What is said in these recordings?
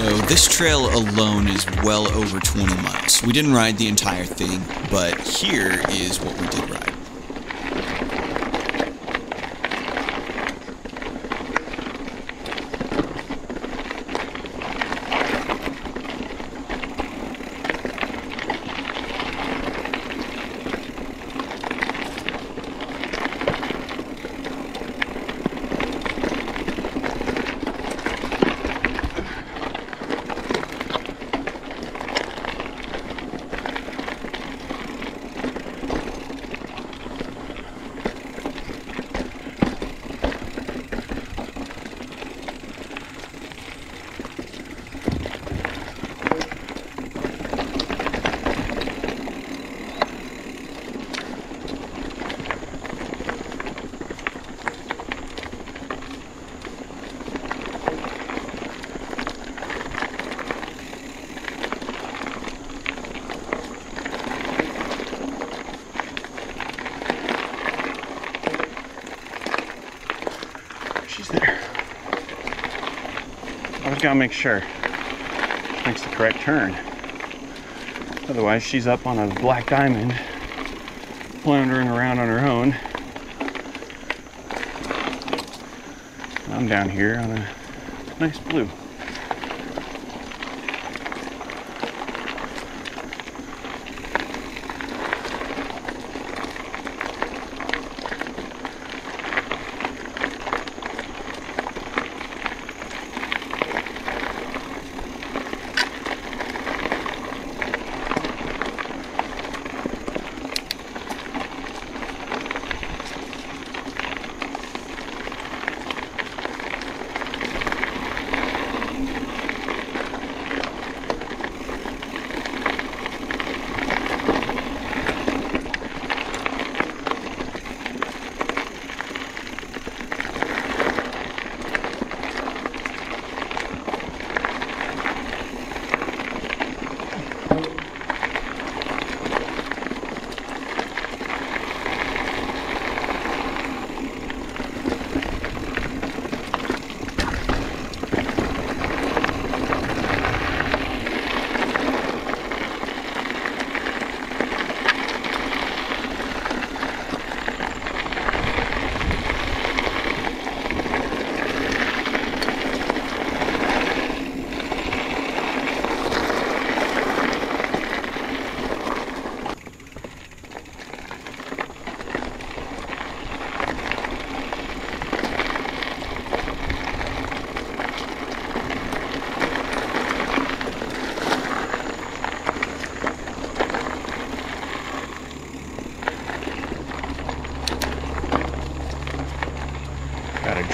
So this trail alone is well over 20 miles. We didn't ride the entire thing, but here is what we did ride. Gotta make sure she makes the correct turn. Otherwise, she's up on a black diamond, floundering around on her own. And I'm down here on a nice blue.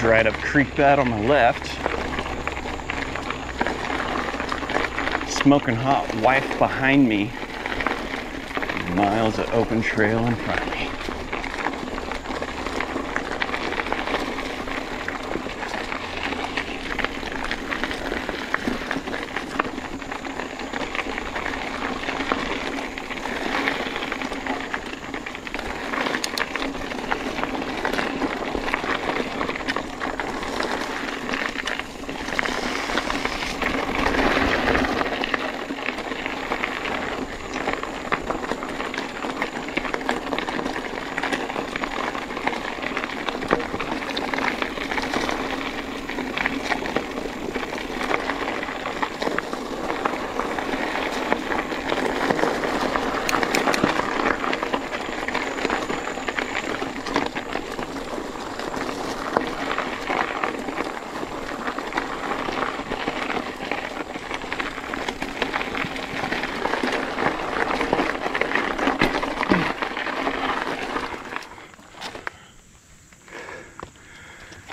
Right up creek bed on my left. Smoking hot wife behind me. Miles of open trail in front of me.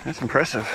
That's impressive.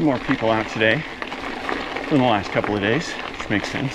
more people out today than the last couple of days, which makes sense.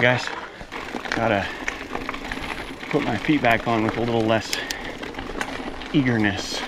Hey guys, gotta put my feet back on with a little less eagerness.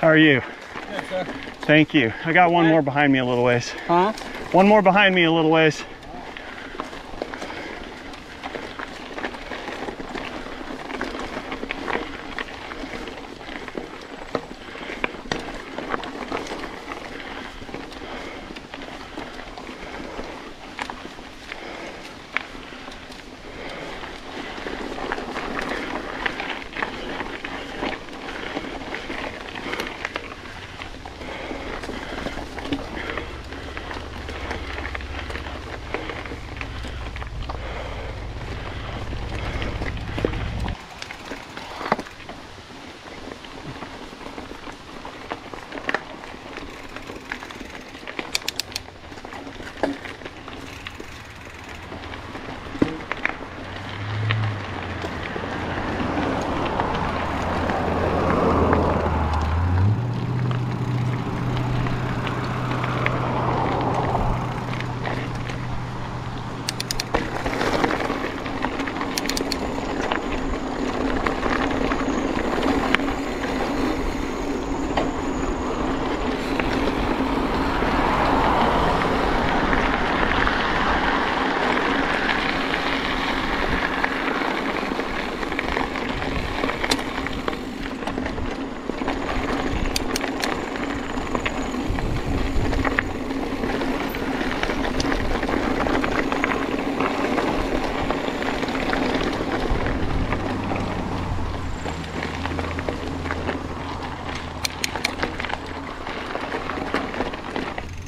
How are you? Good, sir. Thank you. I got one more behind me a little ways. Huh? One more behind me a little ways.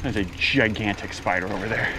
There's a gigantic spider over there.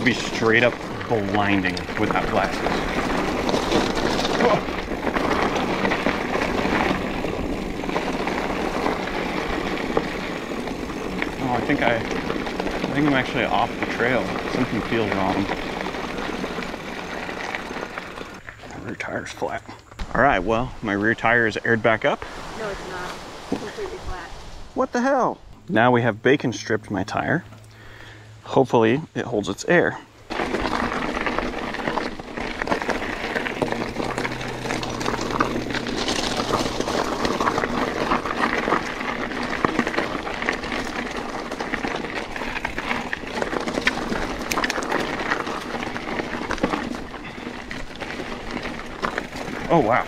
would be straight up blinding without glasses. Whoa. Oh, I think I'm actually off the trail. Something feels wrong. My rear tire's flat. All right, well, my rear tire is aired back up. No, it's not. It's completely flat. What the hell? Now we have bacon stripped my tire. Hopefully it holds its air. Oh wow.